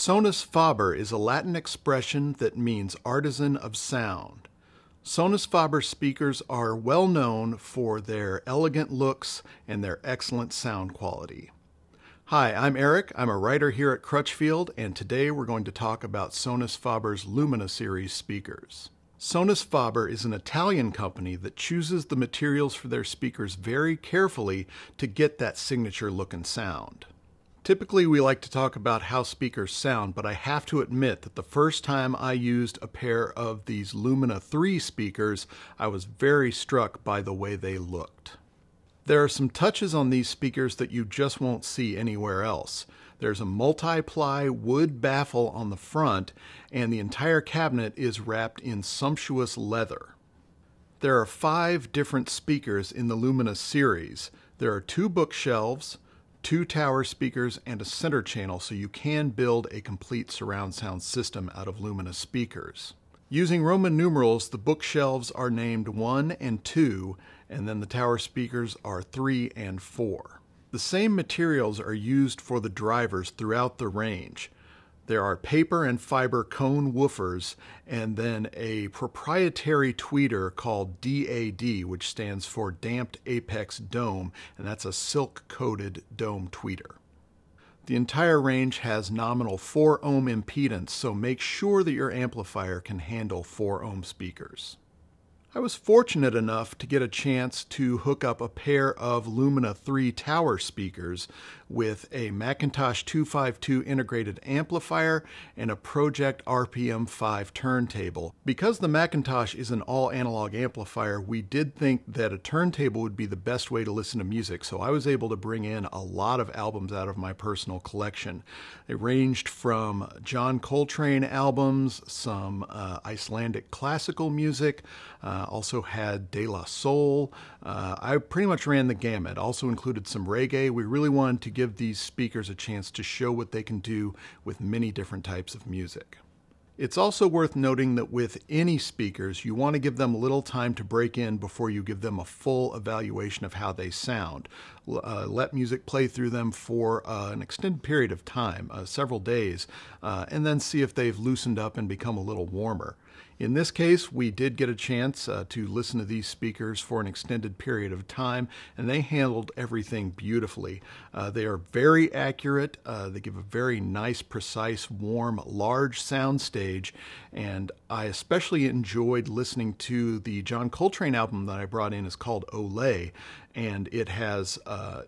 Sonus Faber is a Latin expression that means artisan of sound. Sonus Faber speakers are well known for their elegant looks and their excellent sound quality. Hi, I'm Eric. I'm a writer here at Crutchfield, and today we're going to talk about Sonus Faber's Lumina series speakers. Sonus Faber is an Italian company that chooses the materials for their speakers very carefully to get that signature look and sound. Typically, we like to talk about how speakers sound, but I have to admit that the first time I used a pair of these Lumina 3 speakers, I was very struck by the way they looked. There are some touches on these speakers that you just won't see anywhere else. There's a multi-ply wood baffle on the front, and the entire cabinet is wrapped in sumptuous leather. There are 5 different speakers in the Lumina series. There are 2 bookshelves, 2 tower speakers, and a center channel, so you can build a complete surround sound system out of Lumina speakers. Using Roman numerals, the bookshelves are named 1 and 2, and then the tower speakers are 3 and 4. The same materials are used for the drivers throughout the range. There are paper and fiber cone woofers, and then a proprietary tweeter called DAD, which stands for Damped Apex Dome, and that's a silk-coated dome tweeter. The entire range has nominal 4-ohm impedance, so make sure that your amplifier can handle 4-ohm speakers. I was fortunate enough to get a chance to hook up a pair of Lumina 3 tower speakers with a McIntosh 252 integrated amplifier and a Project RPM-5 turntable. Because the McIntosh is an all-analog amplifier, we did think that a turntable would be the best way to listen to music, so I was able to bring in a lot of albums out of my personal collection. They ranged from John Coltrane albums, some Icelandic classical music, also had De La Soul. I pretty much ran the gamut. Also included some reggae. We really wanted to give these speakers a chance to show what they can do with many different types of music. It's also worth noting that with any speakers, you want to give them a little time to break in before you give them a full evaluation of how they sound. Let music play through them for an extended period of time, several days, and then see if they've loosened up and become a little warmer. In this case, we did get a chance to listen to these speakers for an extended period of time, and they handled everything beautifully. They are very accurate. They give a very nice, precise, warm, large sound stage, and I especially enjoyed listening to the John Coltrane album that I brought in. It's called Olé, and it has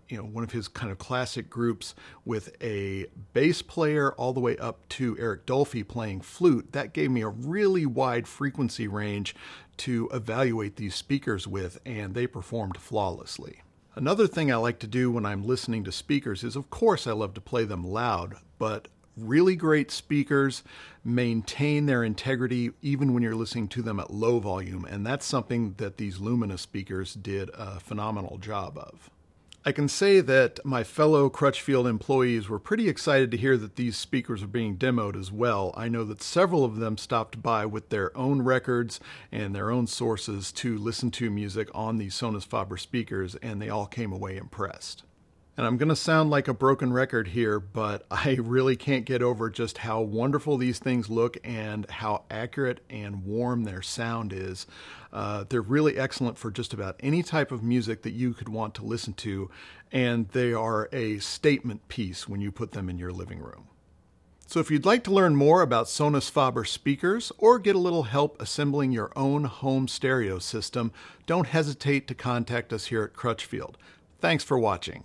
one of his kind of classic groups with a bass player all the way up to Eric Dolphy playing flute. That gave me a really wide frequency range to evaluate these speakers with, and they performed flawlessly. Another thing I like to do when I'm listening to speakers is, of course, I love to play them loud, but really great speakers maintain their integrity even when you're listening to them at low volume, and that's something that these Lumina speakers did a phenomenal job of. I can say that my fellow Crutchfield employees were pretty excited to hear that these speakers are being demoed as well. I know that several of them stopped by with their own records and their own sources to listen to music on these Sonus Faber speakers, and they all came away impressed. And I'm going to sound like a broken record here, but I really can't get over just how wonderful these things look and how accurate and warm their sound is. They're really excellent for just about any type of music that you could want to listen to, and they are a statement piece when you put them in your living room. So if you'd like to learn more about Sonus Faber speakers or get a little help assembling your own home stereo system, don't hesitate to contact us here at Crutchfield. Thanks for watching.